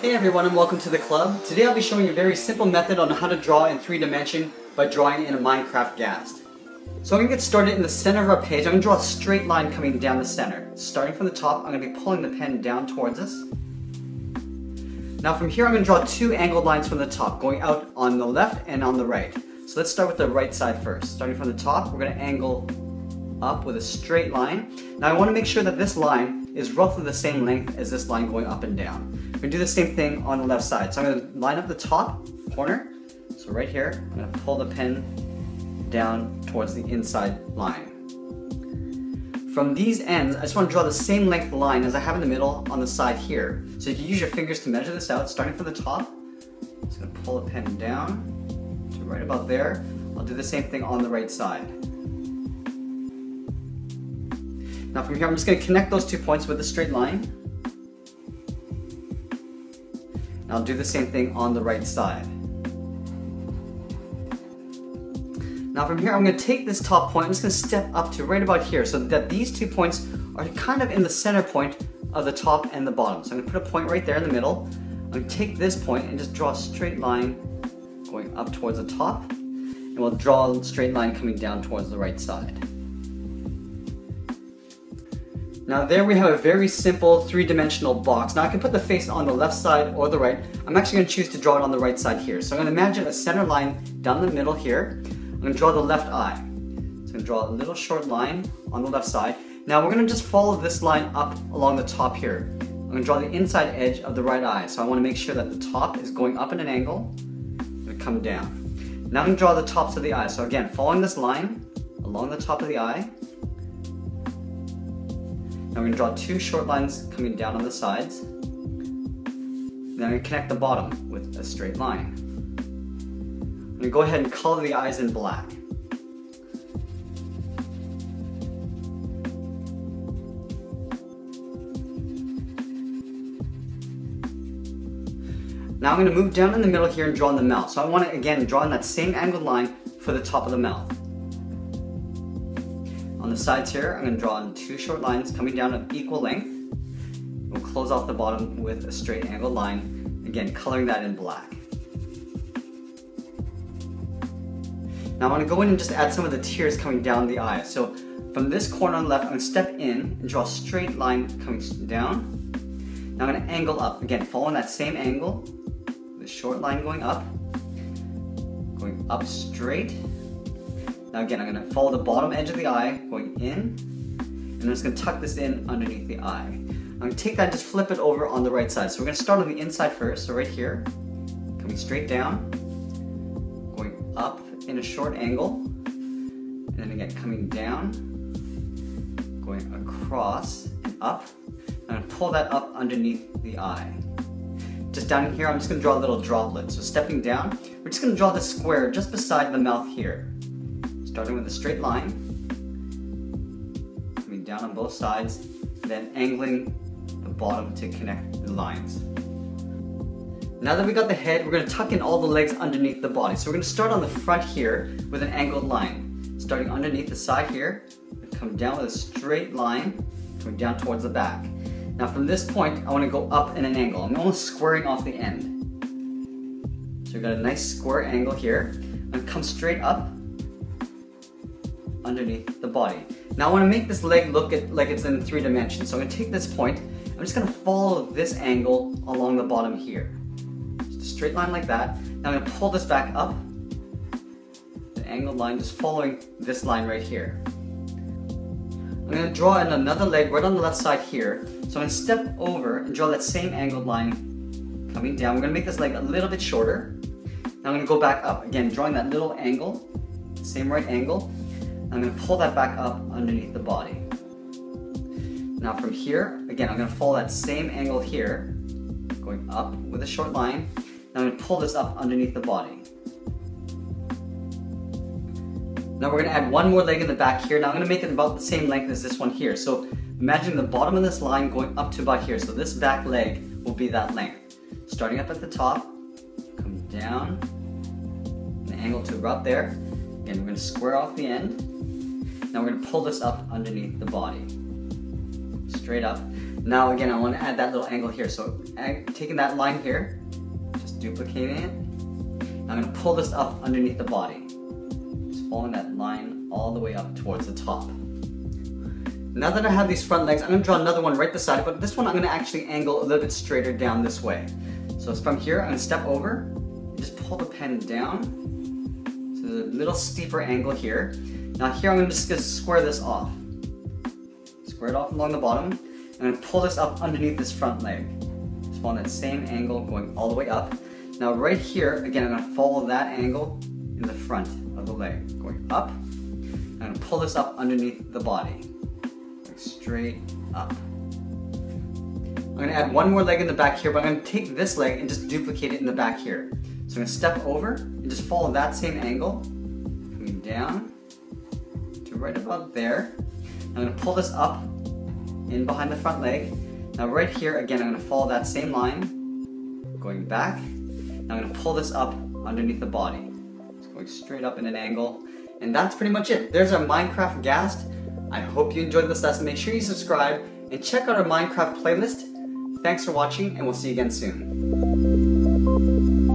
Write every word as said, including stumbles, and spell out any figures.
Hey everyone, and welcome to the club. Today I'll be showing a very simple method on how to draw in three dimension by drawing in a Minecraft Ghast. So I'm going to get started in the center of our page. I'm going to draw a straight line coming down the center. Starting from the top, I'm going to be pulling the pen down towards us. Now from here I'm going to draw two angled lines from the top, going out on the left and on the right. So let's start with the right side first. Starting from the top, we're going to angle up with a straight line. Now I want to make sure that this line is roughly the same length as this line going up and down. We're gonna do the same thing on the left side. So I'm gonna line up the top corner. So right here, I'm gonna pull the pen down towards the inside line. From these ends, I just wanna draw the same length line as I have in the middle on the side here. So you can use your fingers to measure this out, starting from the top. I'm just gonna pull the pen down to right about there. I'll do the same thing on the right side. Now from here, I'm just going to connect those two points with a straight line. And I'll do the same thing on the right side. Now from here, I'm going to take this top point, I'm just going to step up to right about here so that these two points are kind of in the center point of the top and the bottom. So I'm going to put a point right there in the middle. I'm going to take this point and just draw a straight line going up towards the top. And we'll draw a straight line coming down towards the right side. Now there we have a very simple three-dimensional box. Now I can put the face on the left side or the right. I'm actually going to choose to draw it on the right side here. So I'm going to imagine a center line down the middle here. I'm going to draw the left eye. So I'm going to draw a little short line on the left side. Now we're going to just follow this line up along the top here. I'm going to draw the inside edge of the right eye. So I want to make sure that the top is going up at an angle. I'm going to come down. Now I'm going to draw the tops of the eye. So again, following this line along the top of the eye. Now we're going to draw two short lines coming down on the sides. Then I'm going to connect the bottom with a straight line. I'm going to go ahead and color the eyes in black. Now I'm going to move down in the middle here and draw in the mouth. So I want to again draw in that same angled line for the top of the mouth. On the sides here, I'm going to draw in two short lines coming down of equal length. We'll close off the bottom with a straight angled line, again coloring that in black. Now I'm going to go in and just add some of the tears coming down the eye. So from this corner on the left, I'm going to step in and draw a straight line coming down. Now I'm going to angle up, again following that same angle, the short line going up, going up straight. Now again, I'm going to follow the bottom edge of the eye, going in, and I'm just going to tuck this in underneath the eye. I'm going to take that and just flip it over on the right side. So we're going to start on the inside first, so right here, coming straight down, going up in a short angle, and then again coming down, going across and up. I'm going to pull that up underneath the eye. Just down here, I'm just going to draw a little droplet. So stepping down, we're just going to draw the square just beside the mouth here. Starting with a straight line, coming down on both sides, then angling the bottom to connect the lines. Now that we got the head, we're going to tuck in all the legs underneath the body. So we're going to start on the front here with an angled line. Starting underneath the side here, come down with a straight line, coming down towards the back. Now from this point, I want to go up in an angle. I'm almost squaring off the end. So we've got a nice square angle here. I'm going to come straight up underneath the body. Now I want to make this leg look at, like it's in three dimensions. So I'm going to take this point, I'm just going to follow this angle along the bottom here. Just a straight line like that. Now I'm going to pull this back up, the angled line, just following this line right here. I'm going to draw in another leg right on the left side here. So I'm going to step over and draw that same angled line coming down. We're going to make this leg a little bit shorter. Now I'm going to go back up, again drawing that little angle, same right angle. I'm going to pull that back up underneath the body. Now from here, again, I'm going to follow that same angle here, going up with a short line. Now I'm going to pull this up underneath the body. Now we're going to add one more leg in the back here. Now I'm going to make it about the same length as this one here. So imagine the bottom of this line going up to about here. So this back leg will be that length. Starting up at the top, come down, an angle to about there. Again, we're going to square off the end. Now we're going to pull this up underneath the body, straight up. Now again, I want to add that little angle here. So taking that line here, just duplicate it. I'm going to pull this up underneath the body. Just following that line all the way up towards the top. Now that I have these front legs, I'm going to draw another one right this side, but this one I'm going to actually angle a little bit straighter down this way. So it's from here, I'm going to step over, and just pull the pen down. So there's a little steeper angle here. Now here I'm going to just gonna square this off. Square it off along the bottom, and I'm going to pull this up underneath this front leg. Just on that same angle going all the way up. Now right here, again, I'm going to follow that angle in the front of the leg, going up. I'm going to pull this up underneath the body, like straight up. I'm going to add one more leg in the back here, but I'm going to take this leg and just duplicate it in the back here. So I'm going to step over and just follow that same angle, coming down to right about there. I'm going to pull this up in behind the front leg. Now right here, again, I'm going to follow that same line, going back. I'm going to pull this up underneath the body. It's going straight up in an angle. And that's pretty much it. There's our Minecraft Ghast. I hope you enjoyed this lesson. Make sure you subscribe and check out our Minecraft playlist. Thanks for watching, and we'll see you again soon.